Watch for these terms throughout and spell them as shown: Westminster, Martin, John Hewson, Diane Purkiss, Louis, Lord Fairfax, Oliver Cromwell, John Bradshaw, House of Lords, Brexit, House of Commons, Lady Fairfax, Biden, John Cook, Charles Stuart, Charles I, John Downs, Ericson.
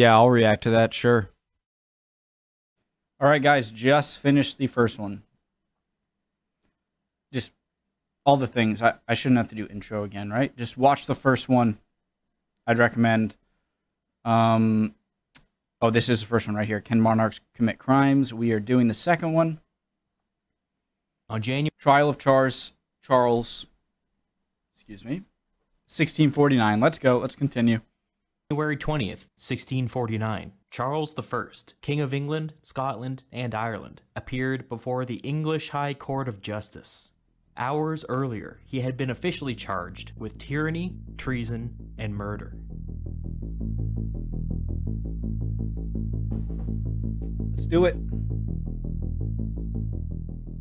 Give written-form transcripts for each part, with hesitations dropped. Yeah, I'll react to that, sure. All right, guys, just finished the first one. Just all the things. I shouldn't have to do intro again, right? Just watch the first one. I'd recommend. Oh, this is the first one right here. Can monarchs commit crimes? We are doing the second one. On January trial of Charles, excuse me, 1649. Let's go. Let's continue. January 20th, 1649, Charles I, King of England, Scotland, and Ireland, appeared before the English High Court of Justice. Hours earlier, he had been officially charged with tyranny, treason, and murder. Let's do it.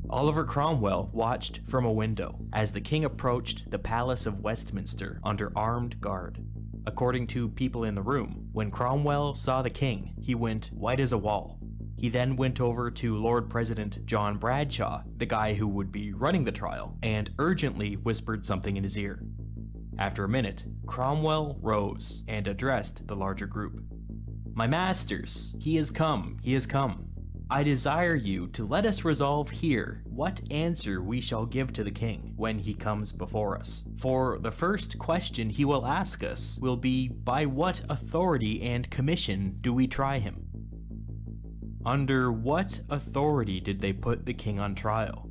Oliver Cromwell watched from a window as the king approached the Palace of Westminster under armed guard. According to people in the room, when Cromwell saw the king, he went white as a wall. He then went over to Lord President John Bradshaw, the guy who would be running the trial, and urgently whispered something in his ear. After a minute, Cromwell rose and addressed the larger group. "My masters, he is come, he is come. I desire you to let us resolve here what answer we shall give to the king when he comes before us. For the first question he will ask us will be, by what authority and commission do we try him?" Under what authority did they put the king on trial?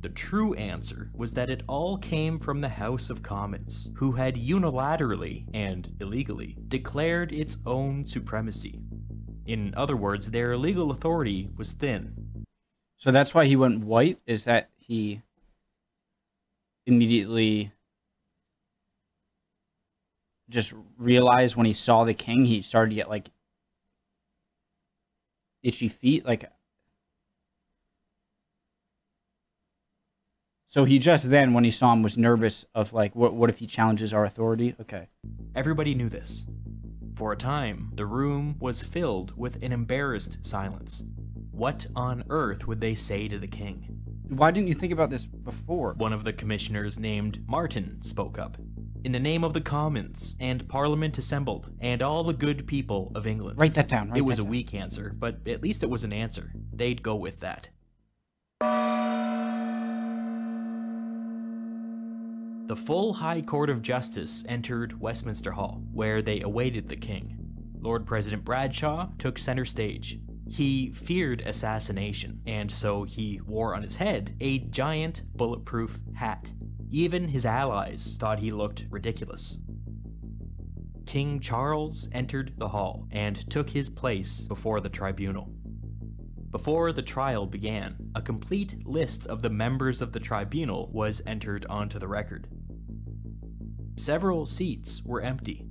The true answer was that it all came from the House of Commons, who had unilaterally and illegally declared its own supremacy. In other words, their legal authority was thin. So that's why he went white, is that he immediately just realized when he saw the king, he started to get, like, itchy feet. Like, so he just then, when he saw him, was nervous of, like, what if he challenges our authority? Okay. Everybody knew this. For a time, the room was filled with an embarrassed silence. What on earth would they say to the king? Why didn't you think about this before? One of the commissioners named Martin spoke up. "In the name of the Commons and Parliament assembled and all the good people of England." Write that down. Write it was that down. A weak answer, but at least it was an answer. They'd go with that. The full High Court of Justice entered Westminster Hall, where they awaited the king. Lord President Bradshaw took center stage. He feared assassination, and so he wore on his head a giant bulletproof hat. Even his allies thought he looked ridiculous. King Charles entered the hall and took his place before the tribunal. Before the trial began, a complete list of the members of the tribunal was entered onto the record. Several seats were empty.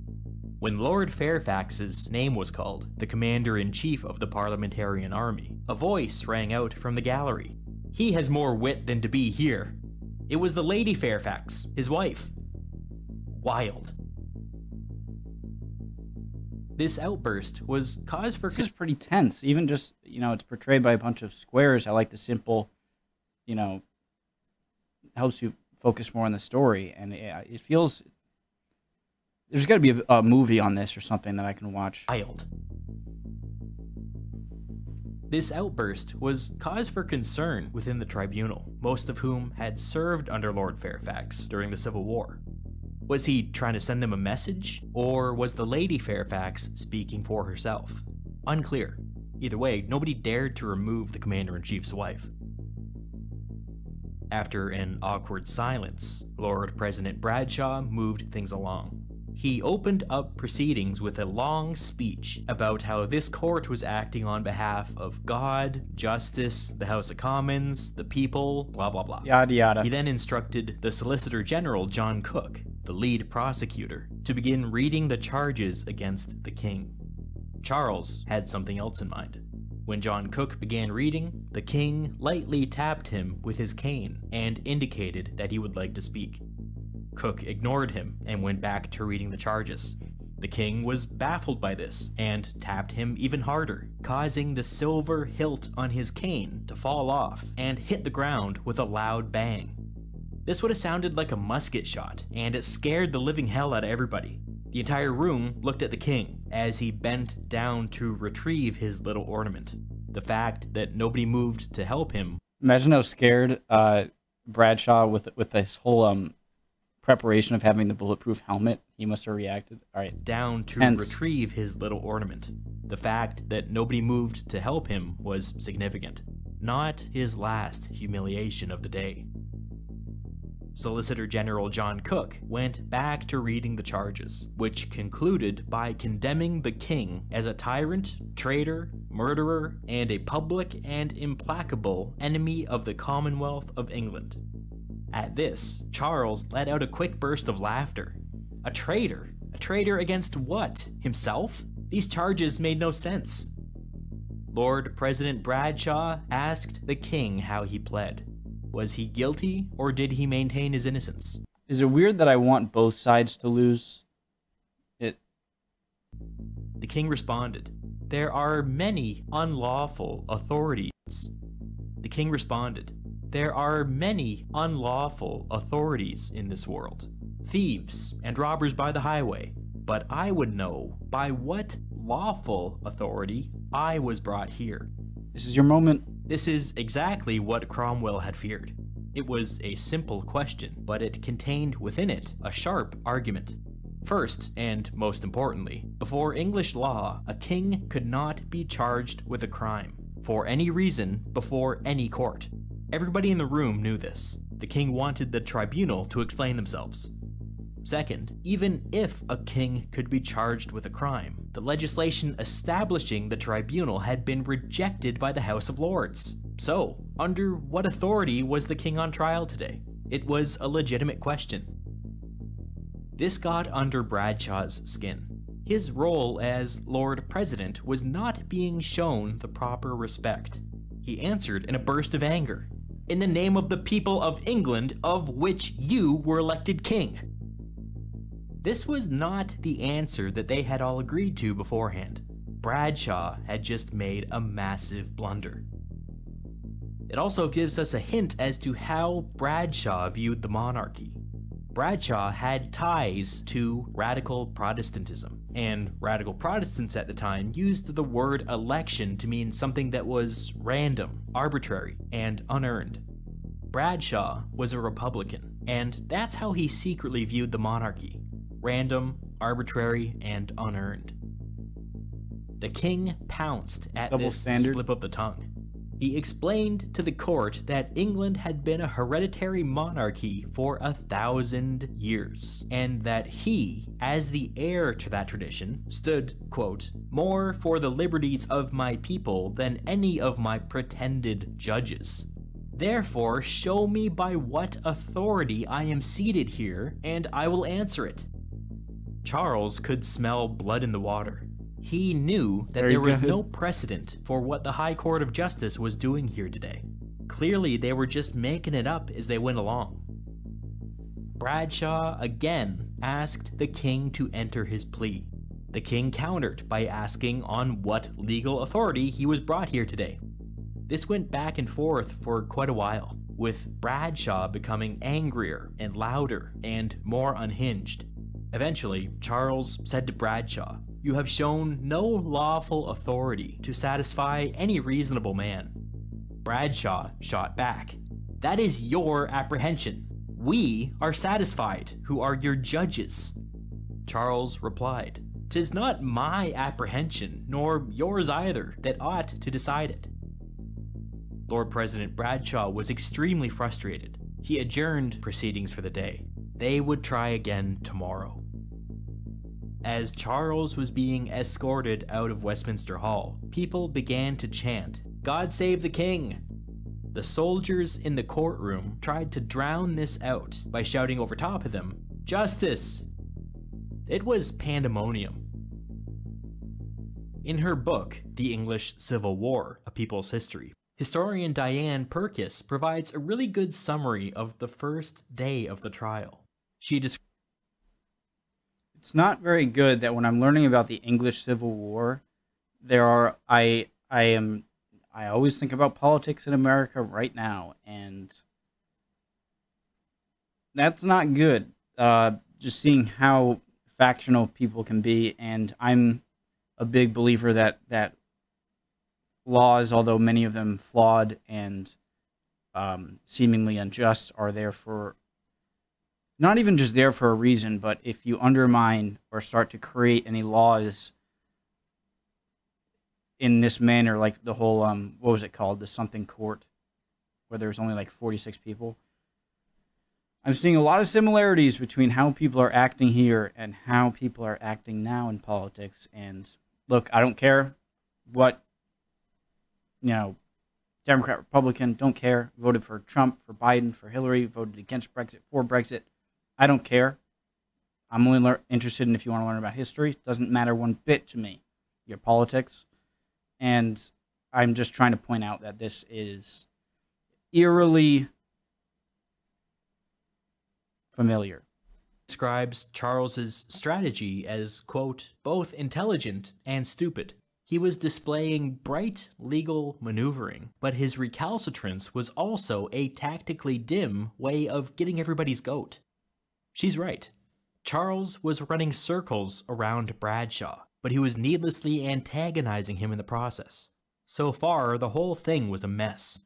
When Lord Fairfax's name was called, the commander-in-chief of the Parliamentarian Army, a voice rang out from the gallery. "He has more wit than to be here." It was the Lady Fairfax, his wife. Wild. This outburst was cause for... This is pretty tense. Even just, you know, it's portrayed by a bunch of squares. I like the simple, you know, helps you focus more on the story. And it feels... There's got to be a movie on this or something that I can watch. Wild. This outburst was cause for concern within the tribunal, most of whom had served under Lord Fairfax during the Civil War. Was he trying to send them a message, or was the Lady Fairfax speaking for herself? Unclear. Either way, nobody dared to remove the Commander-in-Chief's wife. After an awkward silence, Lord President Bradshaw moved things along. He opened up proceedings with a long speech about how this court was acting on behalf of God, justice, the House of Commons, the people, blah blah blah. Yada yada. He then instructed the Solicitor General John Cook, the lead prosecutor, to begin reading the charges against the king. Charles had something else in mind. When John Cook began reading, the king lightly tapped him with his cane and indicated that he would like to speak. Cook ignored him and went back to reading the charges. The king was baffled by this and tapped him even harder, causing the silver hilt on his cane to fall off and hit the ground with a loud bang. This would have sounded like a musket shot, and it scared the living hell out of everybody. The entire room looked at the king as he bent down to retrieve his little ornament. The fact that nobody moved to help him. Imagine how scared Bradshaw with this whole preparation of having the bulletproof helmet, he must have reacted. All right. Down to retrieve his little ornament. The fact that nobody moved to help him was significant. Not his last humiliation of the day. Solicitor General John Cook went back to reading the charges, which concluded by condemning the king as a tyrant, traitor, murderer, and a public and implacable enemy of the Commonwealth of England. At this, Charles let out a quick burst of laughter. A traitor? A traitor against what? Himself? These charges made no sense. Lord President Bradshaw asked the king how he pled. Was he guilty, or did he maintain his innocence? Is it weird that I want both sides to lose? The king responded, "There are many unlawful authorities." The king responded, "There are many unlawful authorities in this world, thieves and robbers by the highway, but I would know by what lawful authority I was brought here." This is your moment. This is exactly what Cromwell had feared. It was a simple question, but it contained within it a sharp argument. First, and most importantly, before English law, a king could not be charged with a crime, for any reason, before any court. Everybody in the room knew this. The king wanted the tribunal to explain themselves. Second, even if a king could be charged with a crime, the legislation establishing the tribunal had been rejected by the House of Lords. So, under what authority was the king on trial today? It was a legitimate question. This got under Bradshaw's skin. His role as Lord President was not being shown the proper respect. He answered in a burst of anger. "In the name of the people of England, of which you were elected king." This was not the answer that they had all agreed to beforehand. Bradshaw had just made a massive blunder. It also gives us a hint as to how Bradshaw viewed the monarchy. Bradshaw had ties to radical Protestantism, and radical Protestants at the time used the word election to mean something that was random, arbitrary, and unearned. Bradshaw was a Republican, and that's how he secretly viewed the monarchy: random, arbitrary, and unearned. The king pounced at this slip of the tongue. He explained to the court that England had been a hereditary monarchy for 1,000 years, and that he, as the heir to that tradition, stood, quote, "more for the liberties of my people than any of my pretended judges. Therefore, show me by what authority I am seated here, and I will answer it." Charles could smell blood in the water. He knew that there was no precedent for what the High Court of Justice was doing here today. Clearly, they were just making it up as they went along. Bradshaw again asked the king to enter his plea. The king countered by asking on what legal authority he was brought here today. This went back and forth for quite a while, with Bradshaw becoming angrier and louder and more unhinged. Eventually, Charles said to Bradshaw, "You have shown no lawful authority to satisfy any reasonable man." Bradshaw shot back, "That is your apprehension. We are satisfied, who are your judges." Charles replied, "'Tis not my apprehension, nor yours either, that ought to decide it." Lord President Bradshaw was extremely frustrated. He adjourned proceedings for the day. They would try again tomorrow. As Charles was being escorted out of Westminster Hall, people began to chant, "God save the king!" The soldiers in the courtroom tried to drown this out by shouting over top of them, "Justice!" It was pandemonium. In her book, The English Civil War, A People's History, historian Diane Purkiss provides a really good summary of the first day of the trial. She describes. It's not very good that when I'm learning about the English Civil War, I always think about politics in America right now, and that's not good. Just seeing how factional people can be, and I'm a big believer that laws, although many of them flawed and seemingly unjust, are there for not even just there for a reason, but if you undermine or start to create any laws in this manner, like the whole what was it called, the something court, where there was only like 46 people. I'm seeing a lot of similarities between how people are acting here and how people are acting now in politics. And look, I don't care what, you know, Democrat, Republican, don't care. Voted for Trump, for Biden, for Hillary, voted against Brexit, for Brexit. I don't care. I'm only interested in if you want to learn about history. It doesn't matter one bit to me, your politics. And I'm just trying to point out that this is eerily familiar. Describes Charles's strategy as, quote, both intelligent and stupid. He was displaying bright legal maneuvering, but his recalcitrance was also a tactically dim way of getting everybody's goat. She's right. Charles was running circles around Bradshaw, but he was needlessly antagonizing him in the process. So far, the whole thing was a mess.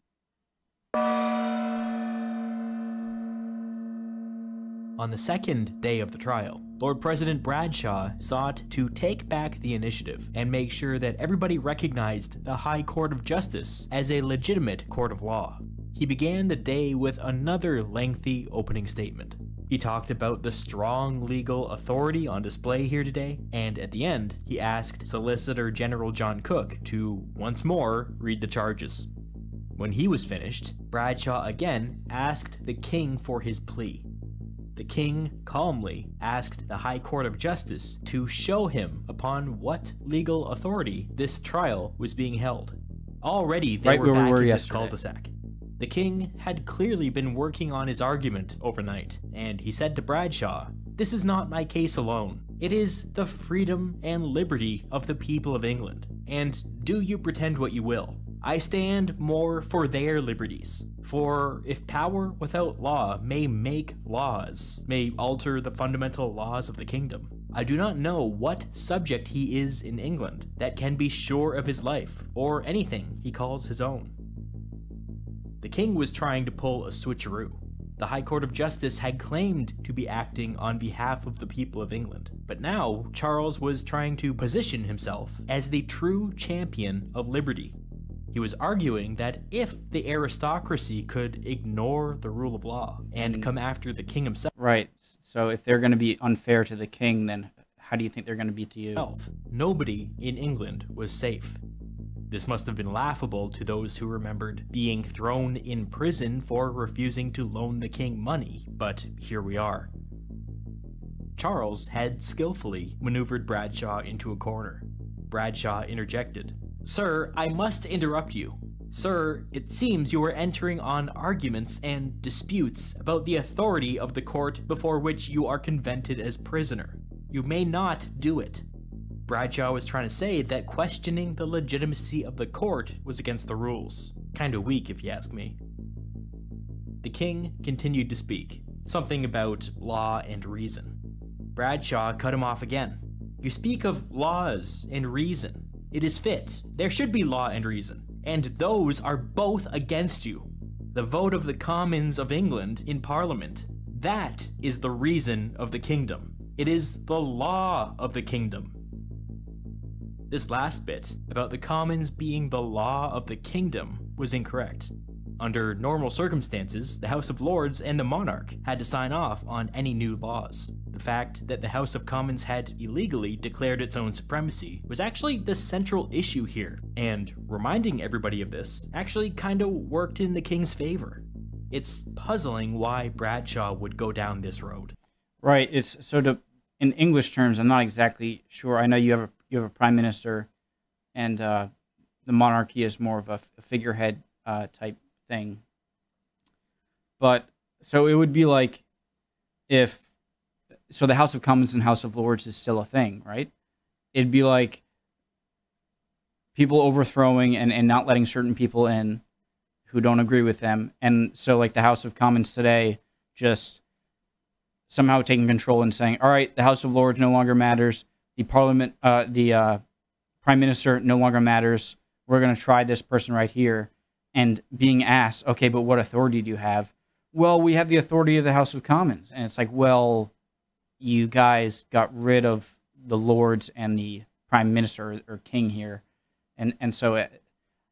On the second day of the trial, Lord President Bradshaw sought to take back the initiative and make sure that everybody recognized the High Court of Justice as a legitimate court of law. He began the day with another lengthy opening statement. He talked about the strong legal authority on display here today, and at the end, he asked Solicitor General John Cook to, once more, read the charges. When he was finished, Bradshaw again asked the king for his plea. The king calmly asked the High Court of Justice to show him upon what legal authority this trial was being held. Already they were back in this cul-de-sac. The king had clearly been working on his argument overnight, and he said to Bradshaw, "This is not my case alone. It is the freedom and liberty of the people of England, and do you pretend what you will. I stand more for their liberties. For if power without law may make laws, may alter the fundamental laws of the kingdom, I do not know what subject he is in England that can be sure of his life, or anything he calls his own." The king was trying to pull a switcheroo. The High Court of Justice had claimed to be acting on behalf of the people of England, but now Charles was trying to position himself as the true champion of liberty. He was arguing that if the aristocracy could ignore the rule of law and come after the king himself... Right, so if they're going to be unfair to the king, then how do you think they're going to be to you? Nobody in England was safe. This must have been laughable to those who remembered being thrown in prison for refusing to loan the king money, but here we are. Charles had skillfully maneuvered Bradshaw into a corner. Bradshaw interjected. "Sir, I must interrupt you. Sir, it seems you are entering on arguments and disputes about the authority of the court before which you are convented as prisoner. You may not do it." Bradshaw was trying to say that questioning the legitimacy of the court was against the rules. Kinda weak, if you ask me. The king continued to speak, something about law and reason. Bradshaw cut him off again. "You speak of laws and reason. It is fit. There should be law and reason, and those are both against you. The vote of the Commons of England in Parliament, that is the reason of the kingdom. It is the law of the kingdom." This last bit, about the Commons being the law of the kingdom, was incorrect. Under normal circumstances, the House of Lords and the monarch had to sign off on any new laws. The fact that the House of Commons had illegally declared its own supremacy was actually the central issue here, and reminding everybody of this actually kinda worked in the king's favor. It's puzzling why Bradshaw would go down this road. Right, it's sort of, in English terms, I'm not exactly sure. I know you have a prime minister, and the monarchy is more of a figurehead type thing. But so it would be like if so the House of Commons and House of Lords is still a thing, right? It'd be like people overthrowing and not letting certain people in who don't agree with them. And so like the House of Commons today just somehow taking control and saying, all right, the House of Lords no longer matters. The Parliament, the Prime Minister no longer matters. We're going to try this person right here. And being asked, okay, but what authority do you have? Well, we have the authority of the House of Commons. And it's like, well, you guys got rid of the Lords and the Prime Minister or King here. And so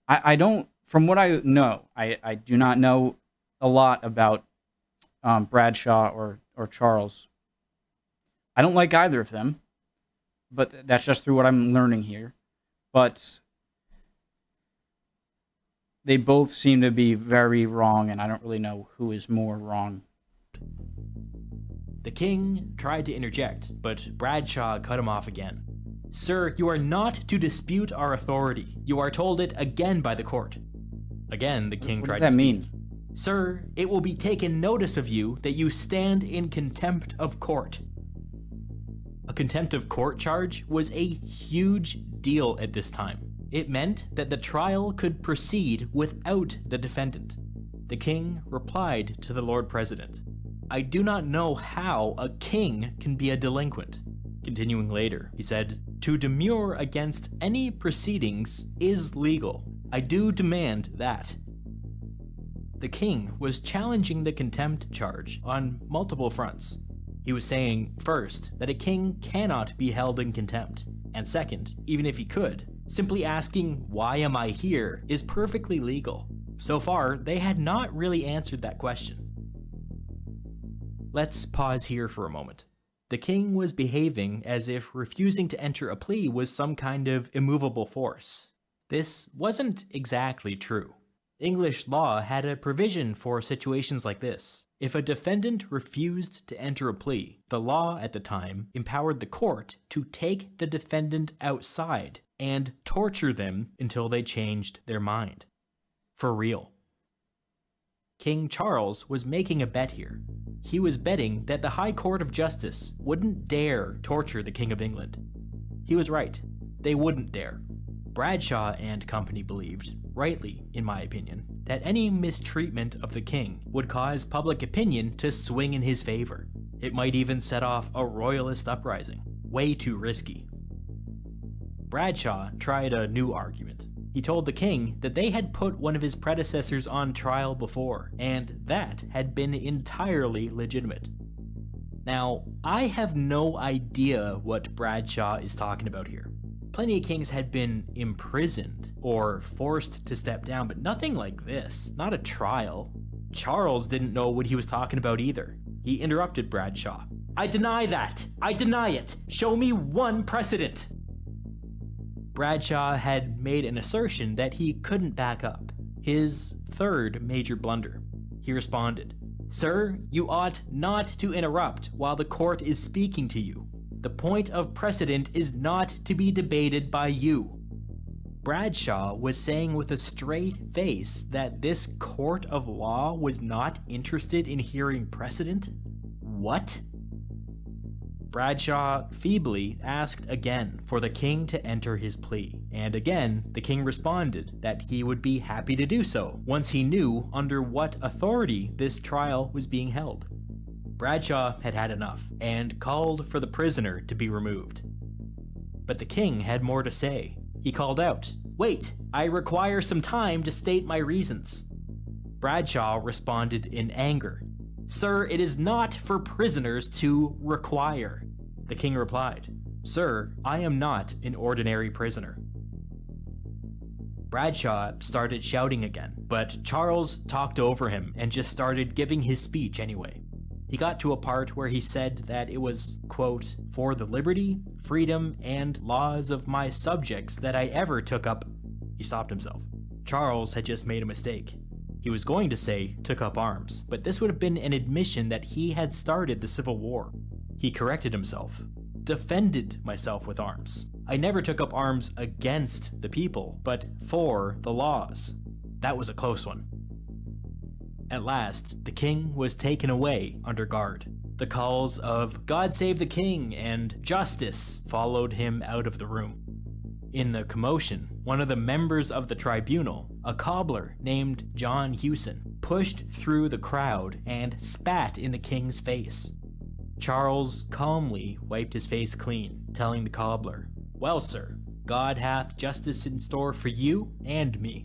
I don't, from what I know, I do not know a lot about Bradshaw or Charles. I don't like either of them, but that's just through what I'm learning here. But they both seem to be very wrong, and I don't really know who is more wrong. The king tried to interject, but Bradshaw cut him off again. Sir, you are not to dispute our authority. You are told it again by the court. Again, the king tried to speak. What does that mean? Sir, it will be taken notice of you that you stand in contempt of court. A contempt of court charge was a huge deal at this time. It meant that the trial could proceed without the defendant. The king replied to the Lord President, "I do not know how a king can be a delinquent." Continuing later, he said, "To demur against any proceedings is legal. I do demand that." The king was challenging the contempt charge on multiple fronts. He was saying, first, that a king cannot be held in contempt, and second, even if he could, simply asking, "Why am I here?" is perfectly legal. So far, they had not really answered that question. Let's pause here for a moment. The king was behaving as if refusing to enter a plea was some kind of immovable force. This wasn't exactly true. English law had a provision for situations like this. If a defendant refused to enter a plea, the law at the time empowered the court to take the defendant outside and torture them until they changed their mind. For real. King Charles was making a bet here. He was betting that the High Court of Justice wouldn't dare torture the King of England. He was right. They wouldn't dare. Bradshaw and company believed, rightly in my opinion, that any mistreatment of the king would cause public opinion to swing in his favor. It might even set off a royalist uprising. Way too risky. Bradshaw tried a new argument. He told the king that they had put one of his predecessors on trial before, and that had been entirely legitimate. Now, I have no idea what Bradshaw is talking about here. Plenty of kings had been imprisoned or forced to step down, but nothing like this, not a trial. Charles didn't know what he was talking about either. He interrupted Bradshaw. "I deny that! I deny it! Show me one precedent!" Bradshaw had made an assertion that he couldn't back up. His third major blunder. He responded, "Sir, you ought not to interrupt while the court is speaking to you. The point of precedent is not to be debated by you." Bradshaw was saying with a straight face that this court of law was not interested in hearing precedent? What? Bradshaw feebly asked again for the king to enter his plea, and again the king responded that he would be happy to do so once he knew under what authority this trial was being held. Bradshaw had had enough, and called for the prisoner to be removed. But the king had more to say. He called out, "Wait, I require some time to state my reasons." Bradshaw responded in anger, "Sir, it is not for prisoners to require." The king replied, "Sir, I am not an ordinary prisoner." Bradshaw started shouting again, but Charles talked over him and just started giving his speech anyway. He got to a part where he said that it was, quote, "for the liberty, freedom, and laws of my subjects that I ever took up." He stopped himself. Charles had just made a mistake. He was going to say, "took up arms," but this would have been an admission that he had started the Civil War. He corrected himself. "Defended myself with arms. I never took up arms against the people, but for the laws." That was a close one. At last, the king was taken away under guard. The calls of "God save the king" and "justice" followed him out of the room. In the commotion, one of the members of the tribunal, a cobbler named John Hewson, pushed through the crowd and spat in the king's face. Charles calmly wiped his face clean, telling the cobbler, "Well, sir, God hath justice in store for you and me."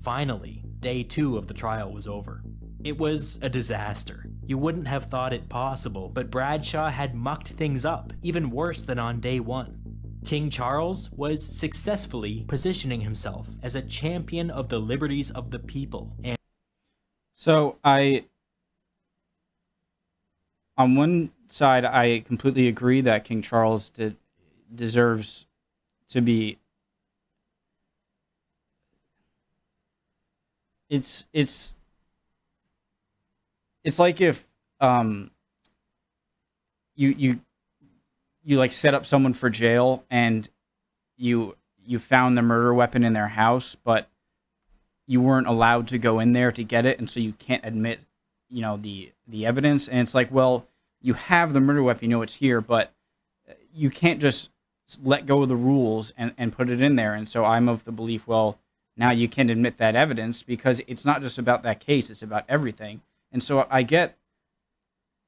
Finally, day 2 of the trial was over. It was a disaster. You wouldn't have thought it possible, but Bradshaw had mucked things up, even worse than on day 1. King Charles was successfully positioning himself as a champion of the liberties of the people. And so on one side, I completely agree that King Charles deserves to be. It's like if you like set up someone for jail and you found the murder weapon in their house, but you weren't allowed to go in there to get it, and so you can't admit, you know, the evidence. And it's like, well, you have the murder weapon, you know it's here, but you can't just let go of the rules and put it in there. And so I'm of the belief, well, now you can't admit that evidence because it's not just about that case, it's about everything. And so I get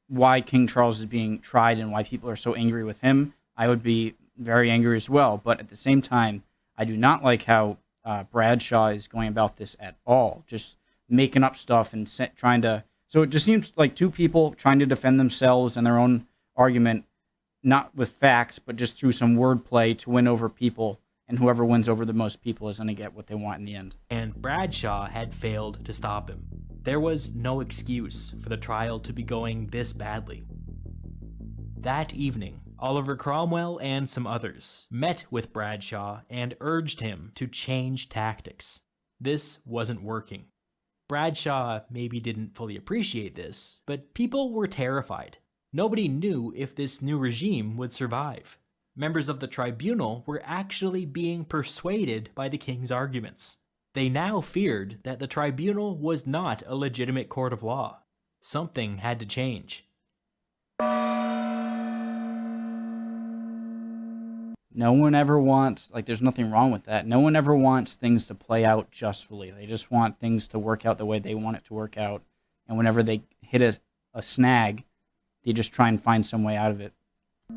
why King Charles is being tried and why people are so angry with him. I would be very angry as well. But at the same time, I do not like how Bradshaw is going about this at all. Just making up stuff and trying to... So it just seems like two people trying to defend themselves and their own argument, not with facts, but just through some wordplay to win over people. And whoever wins over the most people is going to get what they want in the end. And Bradshaw had failed to stop him. There was no excuse for the trial to be going this badly. That evening, Oliver Cromwell and some others met with Bradshaw and urged him to change tactics. This wasn't working. Bradshaw maybe didn't fully appreciate this, but people were terrified. Nobody knew if this new regime would survive. Members of the tribunal were actually being persuaded by the king's arguments. They now feared that the tribunal was not a legitimate court of law. Something had to change. No one ever wants, like, there's nothing wrong with that. No one ever wants things to play out justly. They just want things to work out the way they want it to work out. And whenever they hit a snag, they just try and find some way out of it.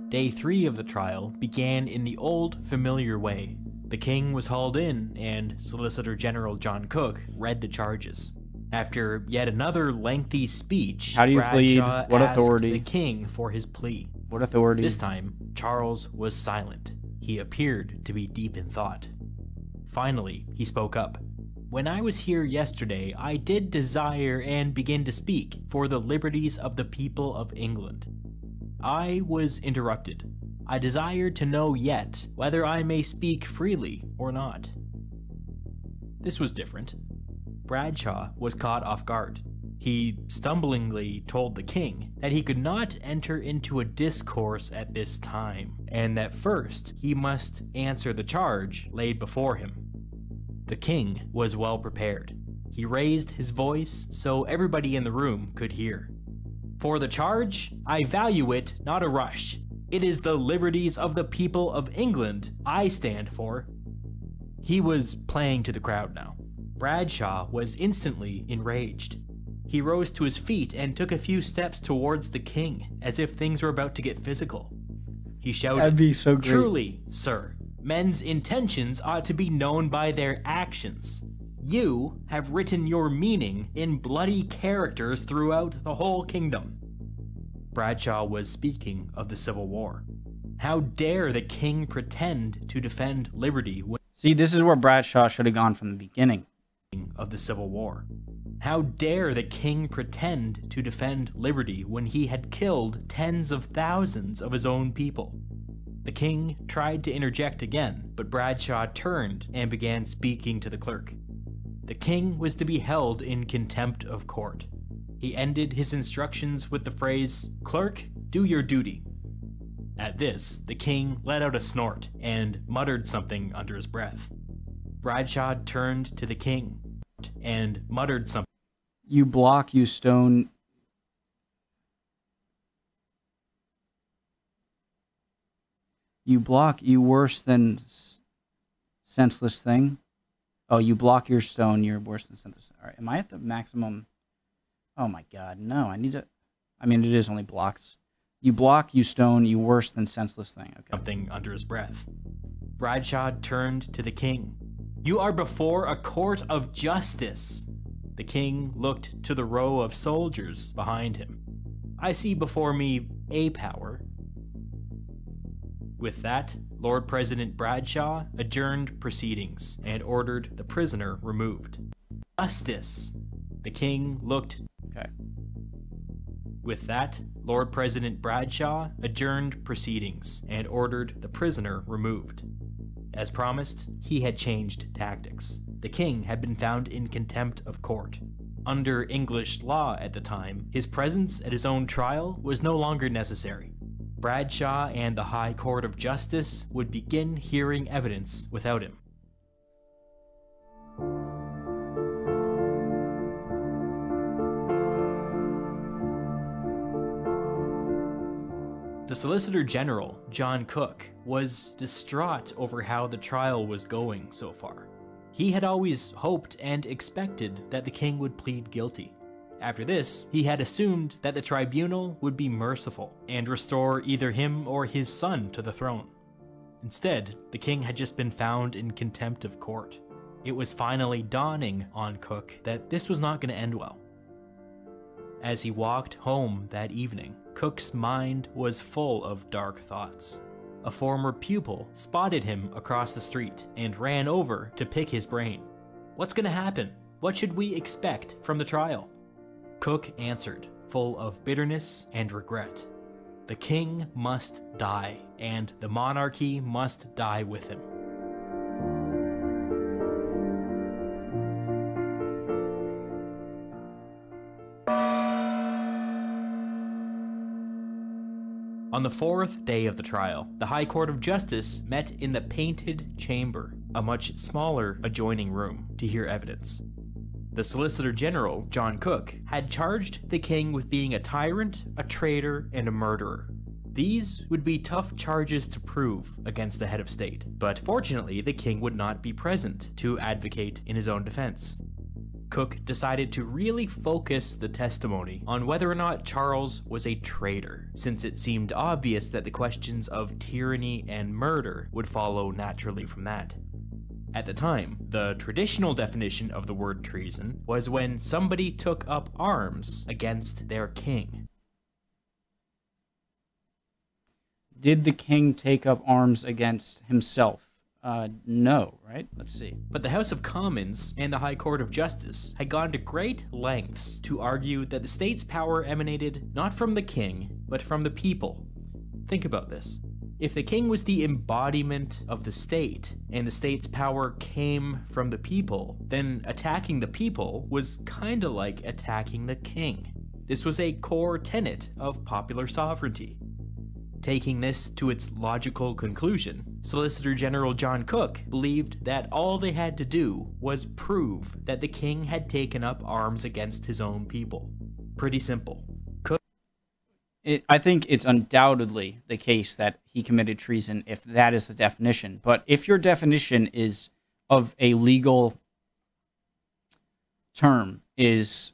Day 3 of the trial began in the old, familiar way. The king was hauled in, and Solicitor General John Cook read the charges. After yet another lengthy speech, how do you Bradshaw plead? What authority? Asked the king for his plea. What authority? This time, Charles was silent. He appeared to be deep in thought. Finally, he spoke up. "When I was here yesterday, I did desire and begin to speak for the liberties of the people of England. I was interrupted. I desired to know yet whether I may speak freely or not." This was different. Bradshaw was caught off guard. He stumblingly told the king that he could not enter into a discourse at this time, and that first he must answer the charge laid before him. The king was well prepared. He raised his voice so everybody in the room could hear. "For the charge, I value it, not a rush. It is the liberties of the people of England I stand for." He was playing to the crowd now. Bradshaw was instantly enraged. He rose to his feet and took a few steps towards the king, as if things were about to get physical. He shouted, "That'd be so great. Truly, sir, men's intentions ought to be known by their actions. You have written your meaning in bloody characters throughout the whole kingdom." Bradshaw was speaking of the Civil War. How dare the king pretend to defend liberty when... See, this is where Bradshaw should have gone from the beginning. ...of the Civil War. How dare the king pretend to defend liberty when he had killed tens of thousands of his own people? The king tried to interject again, but Bradshaw turned and began speaking to the clerk. The king was to be held in contempt of court. He ended his instructions with the phrase, "Clerk, do your duty." At this, the king let out a snort and muttered something under his breath. Bradshaw turned to the king and muttered something. "You block, you stone." "You block, you worse than senseless thing." Oh, "you block your stone, you're worse than sentence." All right, am I at the maximum? Oh my God, no, I need to... I mean, it is only blocks. You block, you stone, you worse than senseless thing. Okay. Something under his breath. Bradshaw turned to the king. You are before a court of justice. The king looked to the row of soldiers behind him. I see before me a power. With that, Lord President Bradshaw adjourned proceedings and ordered the prisoner removed. Justice. The king looked. Okay. With that, Lord President Bradshaw adjourned proceedings and ordered the prisoner removed. As promised, he had changed tactics. The king had been found in contempt of court. Under English law at the time, his presence at his own trial was no longer necessary. Bradshaw and the High Court of Justice would begin hearing evidence without him. The Solicitor General, John Cook, was distraught over how the trial was going so far. He had always hoped and expected that the king would plead guilty. After this, he had assumed that the tribunal would be merciful and restore either him or his son to the throne. Instead, the king had just been found in contempt of court. It was finally dawning on Cook that this was not going to end well. As he walked home that evening, Cook's mind was full of dark thoughts. A former pupil spotted him across the street and ran over to pick his brain. What's going to happen? What should we expect from the trial? Cook answered, full of bitterness and regret. The king must die, and the monarchy must die with him. On the fourth day of the trial, the High Court of Justice met in the Painted Chamber, a much smaller adjoining room, to hear evidence. The Solicitor General, John Cook, had charged the king with being a tyrant, a traitor, and a murderer. These would be tough charges to prove against the head of state, but fortunately the king would not be present to advocate in his own defense. Cook decided to really focus the testimony on whether or not Charles was a traitor, since it seemed obvious that the questions of tyranny and murder would follow naturally from that. At the time, the traditional definition of the word treason was when somebody took up arms against their king. Did the king take up arms against himself? No, right? Let's see. But the House of Commons and the High Court of Justice had gone to great lengths to argue that the state's power emanated not from the king, but from the people. Think about this. If the king was the embodiment of the state, and the state's power came from the people, then attacking the people was kinda like attacking the king. This was a core tenet of popular sovereignty. Taking this to its logical conclusion, Solicitor General John Cook believed that all they had to do was prove that the king had taken up arms against his own people. Pretty simple. I think it's undoubtedly the case that he committed treason if that is the definition. But if your definition is of a legal term is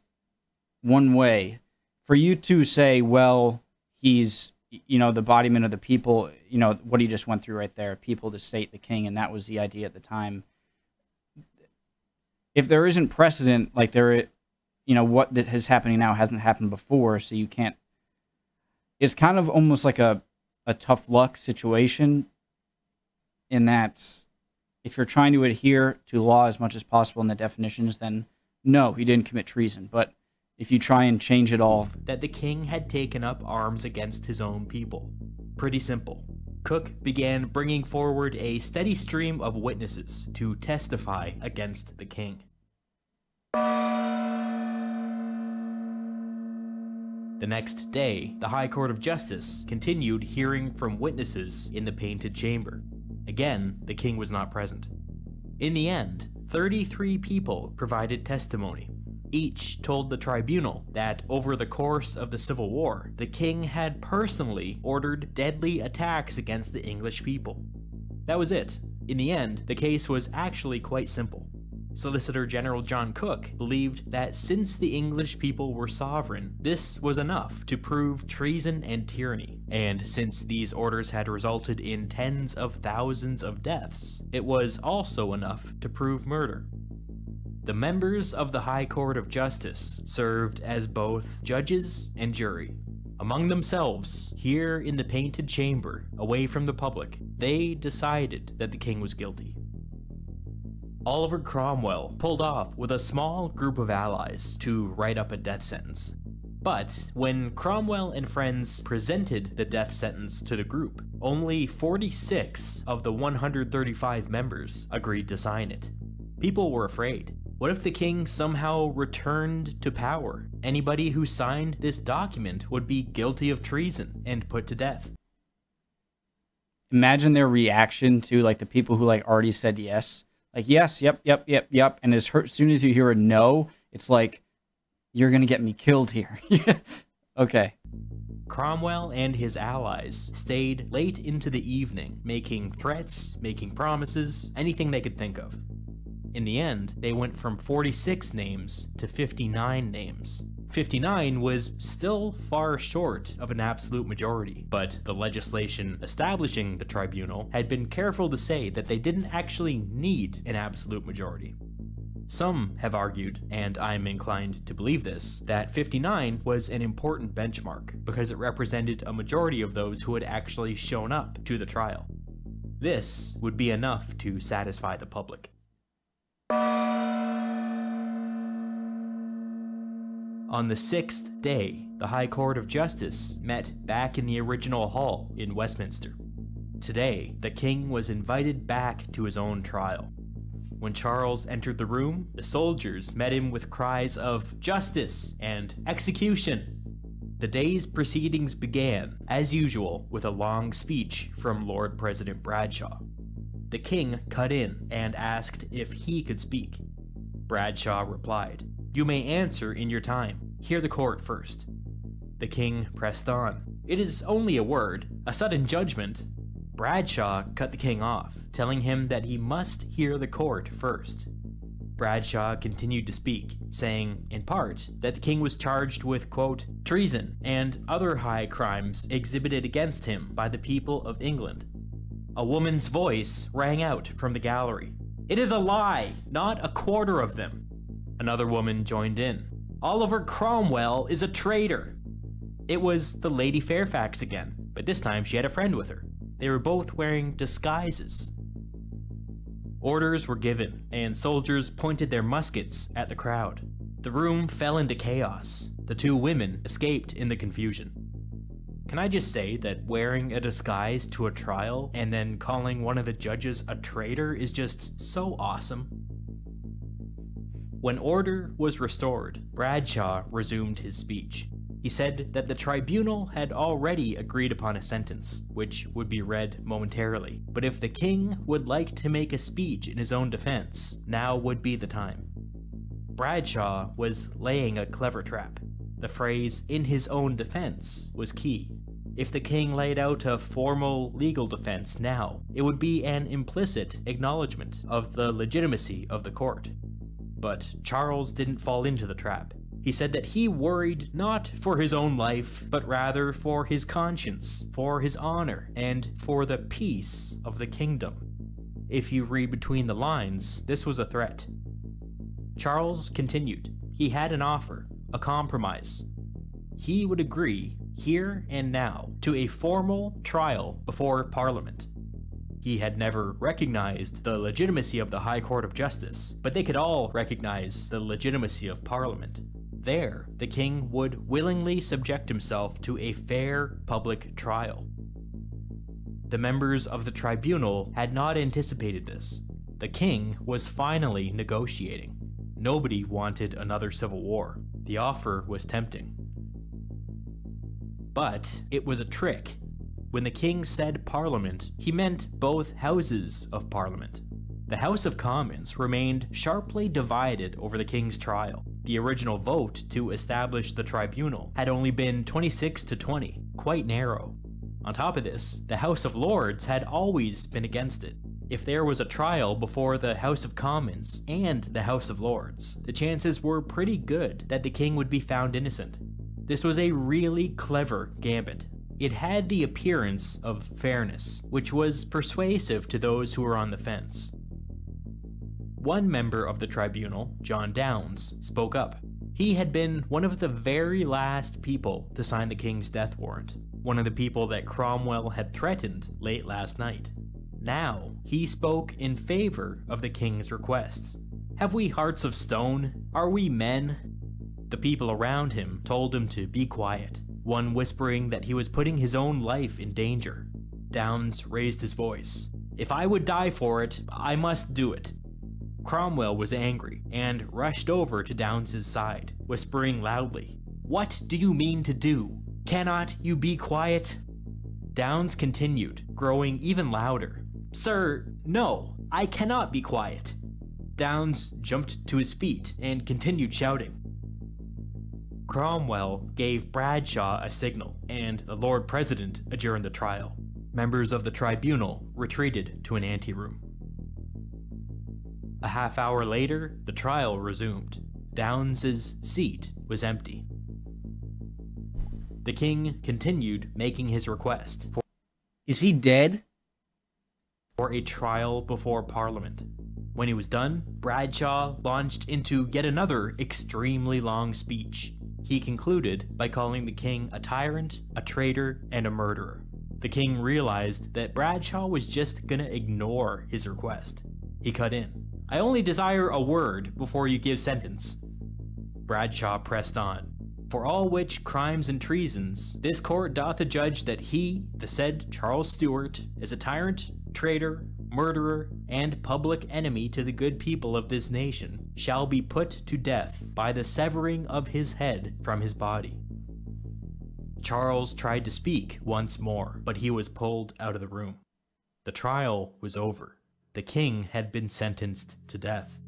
one way, for you to say, well, he's, you know, the embodiment of the people, you know, what he just went through right there, people, the state, the king, and that was the idea at the time. If there isn't precedent, like there, you know, what that is happening now hasn't happened before, so you can't. It's kind of almost like a tough luck situation in that if you're trying to adhere to law as much as possible in the definitions, then no, he didn't commit treason. But if you try and change it all... That the king had taken up arms against his own people. Pretty simple. Cook began bringing forward a steady stream of witnesses to testify against the king. The next day, the High Court of Justice continued hearing from witnesses in the Painted Chamber. Again, the king was not present. In the end, 33 people provided testimony. Each told the tribunal that over the course of the Civil War, the king had personally ordered deadly attacks against the English people. That was it. In the end, the case was actually quite simple. Solicitor General John Cook believed that since the English people were sovereign, this was enough to prove treason and tyranny. And since these orders had resulted in tens of thousands of deaths, it was also enough to prove murder. The members of the High Court of Justice served as both judges and jury. Among themselves, here in the Painted Chamber, away from the public, they decided that the king was guilty. Oliver Cromwell pulled off with a small group of allies to write up a death sentence. But when Cromwell and friends presented the death sentence to the group, only 46 of the 135 members agreed to sign it. People were afraid. What if the king somehow returned to power? Anybody who signed this document would be guilty of treason and put to death. Imagine their reaction to like the people who like already said yes. Like, yes, yep. And as soon as you hear a no, it's like, you're gonna get me killed here. Okay. Cromwell and his allies stayed late into the evening, making threats, making promises, anything they could think of. In the end, they went from 46 names to 59 names. 59 was still far short of an absolute majority, but the legislation establishing the tribunal had been careful to say that they didn't actually need an absolute majority. Some have argued, and I'm inclined to believe this, that 59 was an important benchmark because it represented a majority of those who had actually shown up to the trial. This would be enough to satisfy the public. On the 6th day, the High Court of Justice met back in the original hall in Westminster. Today, the king was invited back to his own trial. When Charles entered the room, the soldiers met him with cries of justice and execution. The day's proceedings began, as usual, with a long speech from Lord President Bradshaw. The king cut in and asked if he could speak. Bradshaw replied, "You may answer in your time. Hear the court first." The king pressed on. "It is only a word, a sudden judgment." Bradshaw cut the king off, telling him that he must hear the court first. Bradshaw continued to speak, saying, in part, that the king was charged with, quote, treason and other high crimes exhibited against him by the people of England. A woman's voice rang out from the gallery. "It is a lie, not a quarter of them." Another woman joined in. "Oliver Cromwell is a traitor." It was the Lady Fairfax again, but this time she had a friend with her. They were both wearing disguises. Orders were given, and soldiers pointed their muskets at the crowd. The room fell into chaos. The two women escaped in the confusion. Can I just say that wearing a disguise to a trial and then calling one of the judges a traitor is just so awesome? When order was restored, Bradshaw resumed his speech. He said that the tribunal had already agreed upon a sentence, which would be read momentarily, but if the king would like to make a speech in his own defense, now would be the time. Bradshaw was laying a clever trap. The phrase, "in his own defense," was key. If the king laid out a formal legal defense now, it would be an implicit acknowledgement of the legitimacy of the court. But Charles didn't fall into the trap. He said that he worried not for his own life, but rather for his conscience, for his honor, and for the peace of the kingdom. If you read between the lines, this was a threat. Charles continued. He had an offer, a compromise. He would agree, here and now, to a formal trial before Parliament. He had never recognized the legitimacy of the High Court of Justice, but they could all recognize the legitimacy of Parliament. There, the king would willingly subject himself to a fair public trial. The members of the tribunal had not anticipated this. The king was finally negotiating. Nobody wanted another civil war. The offer was tempting. But it was a trick. When the king said Parliament, he meant both houses of Parliament. The House of Commons remained sharply divided over the king's trial. The original vote to establish the tribunal had only been 26 to 20, quite narrow. On top of this, the House of Lords had always been against it. if there was a trial before the House of Commons and the House of Lords, the chances were pretty good that the king would be found innocent. This was a really clever gambit. It had the appearance of fairness, which was persuasive to those who were on the fence. One member of the tribunal, John Downs, spoke up. He had been one of the very last people to sign the king's death warrant, one of the people that Cromwell had threatened late last night. Now, he spoke in favor of the king's requests. Have we hearts of stone? Are we men? The people around him told him to be quiet, one whispering that he was putting his own life in danger. Downs raised his voice. If I would die for it, I must do it. Cromwell was angry and rushed over to Downs' side, whispering loudly, What do you mean to do? Cannot you be quiet? Downs continued, growing even louder. Sir, no, I cannot be quiet. Downs jumped to his feet and continued shouting. Cromwell gave Bradshaw a signal, and the Lord President adjourned the trial. Members of the tribunal retreated to an anteroom. A half hour later, the trial resumed. Downs' seat was empty. The king continued making his request for— Is he dead? For a trial before Parliament. When he was done, Bradshaw launched into yet another extremely long speech. He concluded by calling the king a tyrant, a traitor, and a murderer. The king realized that Bradshaw was just gonna ignore his request. He cut in. I only desire a word before you give sentence. Bradshaw pressed on. For all which crimes and treasons, this court doth adjudge that he, the said Charles Stuart, is a tyrant, traitor, murderer, and public enemy to the good people of this nation, shall be put to death by the severing of his head from his body. Charles tried to speak once more, but he was pulled out of the room. The trial was over. The king had been sentenced to death.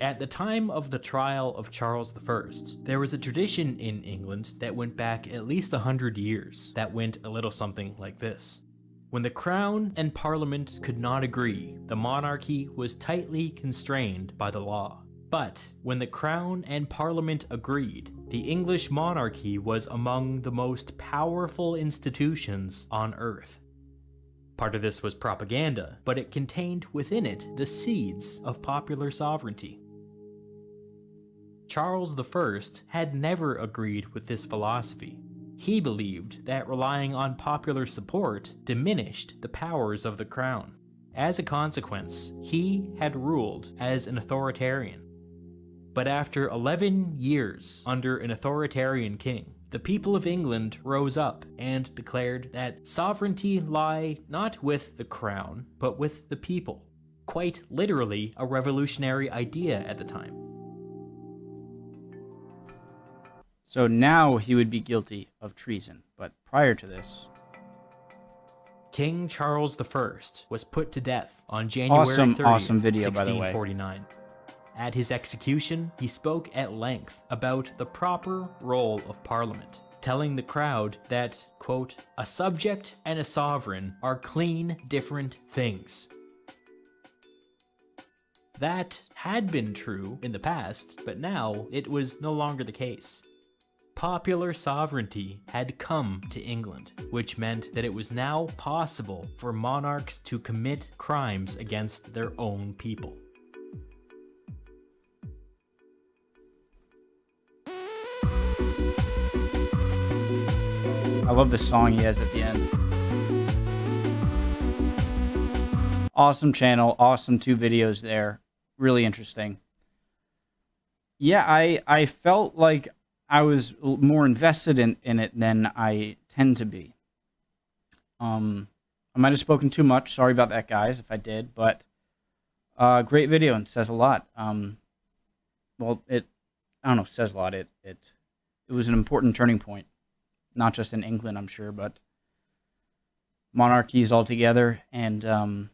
At the time of the trial of Charles I, there was a tradition in England that went back at least 100 years that went a little something like this. When the crown and parliament could not agree, the monarchy was tightly constrained by the law. But when the crown and parliament agreed, the English monarchy was among the most powerful institutions on earth. Part of this was propaganda, but it contained within it the seeds of popular sovereignty. Charles I had never agreed with this philosophy. He believed that relying on popular support diminished the powers of the crown. As a consequence, he had ruled as an authoritarian. But after 11 years under an authoritarian king, the people of England rose up and declared that sovereignty lay not with the crown, but with the people. Quite literally a revolutionary idea at the time. So now he would be guilty of treason, but prior to this... King Charles I was put to death on January 30th, 1649. At his execution, he spoke at length about the proper role of Parliament, telling the crowd that, quote, a subject and a sovereign are clean different things. That had been true in the past, but now it was no longer the case. Popular sovereignty had come to England, which meant that it was now possible for monarchs to commit crimes against their own people. I love the song he has at the end. Awesome channel, awesome two videos there. Really interesting. Yeah, I felt like I was more invested in it than I tend to be. I might have spoken too much. Sorry about that, guys, if I did. But great video and says a lot. Well, I don't know, says a lot. It was an important turning point. Not just in England, I'm sure, but monarchies altogether. And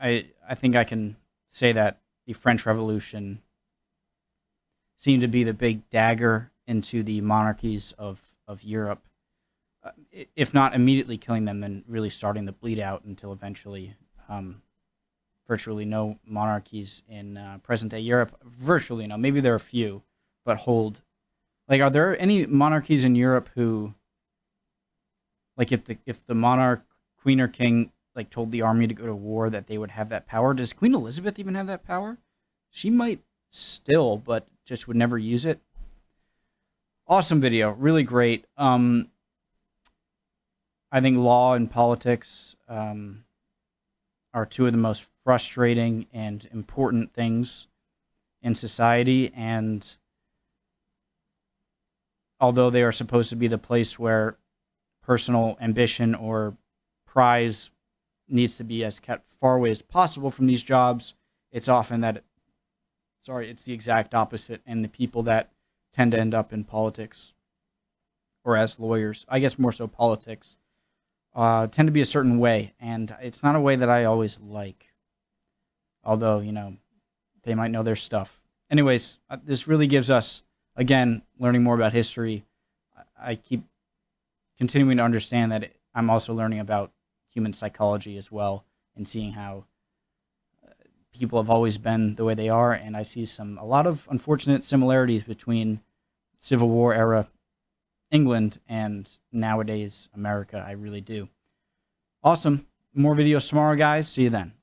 I think I can say that the French Revolution seemed to be the big dagger into the monarchies of Europe. If not immediately killing them, then really starting the bleed out until eventually virtually no monarchies in present-day Europe, virtually no, maybe there are a few, but hold. Like, are there any monarchies in Europe who, like, if the monarch, queen or king, like, told the army to go to war, that they would have that power? Does Queen Elizabeth even have that power? She might still, but just would never use it. Awesome video, really great. I think law and politics are two of the most frustrating and important things in society, and although they are supposed to be the place where personal ambition or prize needs to be as kept far away as possible from these jobs, it's often that, sorry, it's the exact opposite, and the people that tend to end up in politics or as lawyers, I guess more so politics, tend to be a certain way, and it's not a way that I always like. Although, you know, they might know their stuff. Anyways, this really gives us, again, learning more about history. I keep continuing to understand that I'm also learning about human psychology as well, and seeing how people have always been the way they are, and I see a lot of unfortunate similarities between Civil War era England and nowadays America. I really do. Awesome. More videos tomorrow, guys. See you then.